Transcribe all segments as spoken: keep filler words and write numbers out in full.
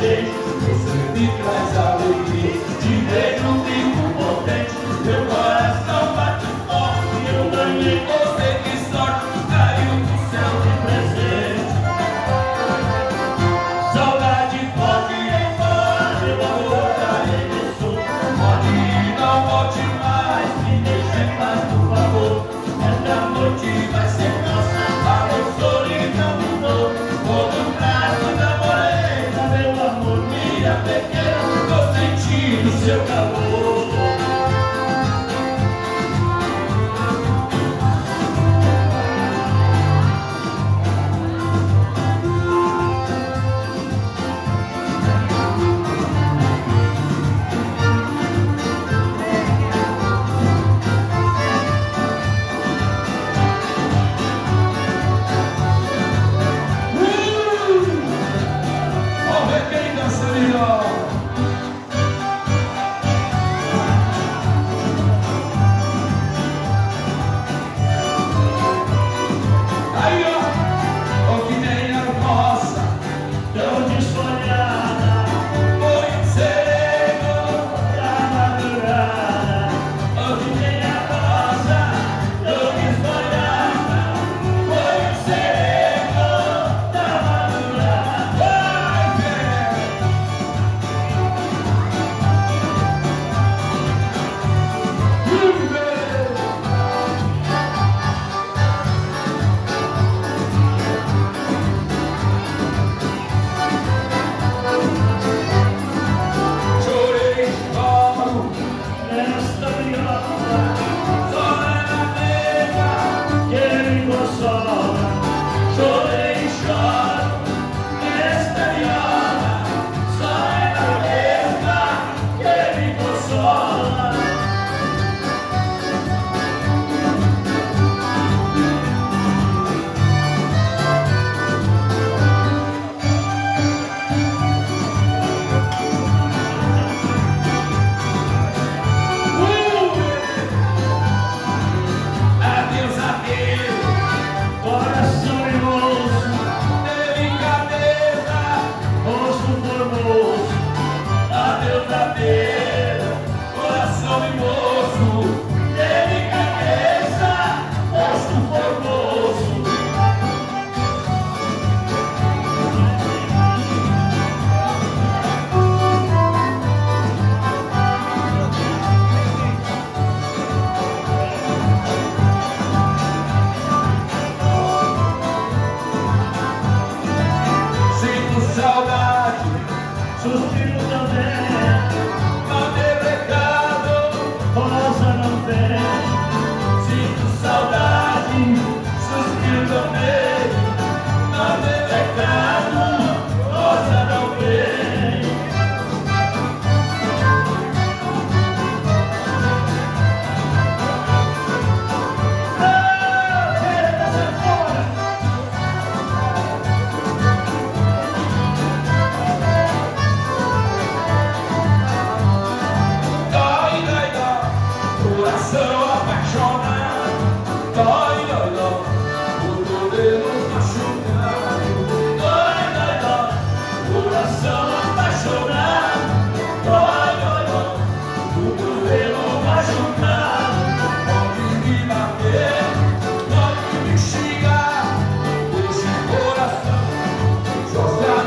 gente, você me traz alegria. Te vejo vivo, potente, meu coração bate forte. Eu ganhei você, que sorte, caiu do céu de presente. Saudade pode ir embora, meu amor, tá regressou. Pode ir, não volte mais, me deixa em paz, por favor. Esta noite vai ser nossa, a minha solidão mudou. Quando trago da morena, meu amor, minha pequena, tô sentindo seu calor. Pode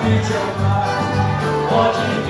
me chegar, pode me chegar.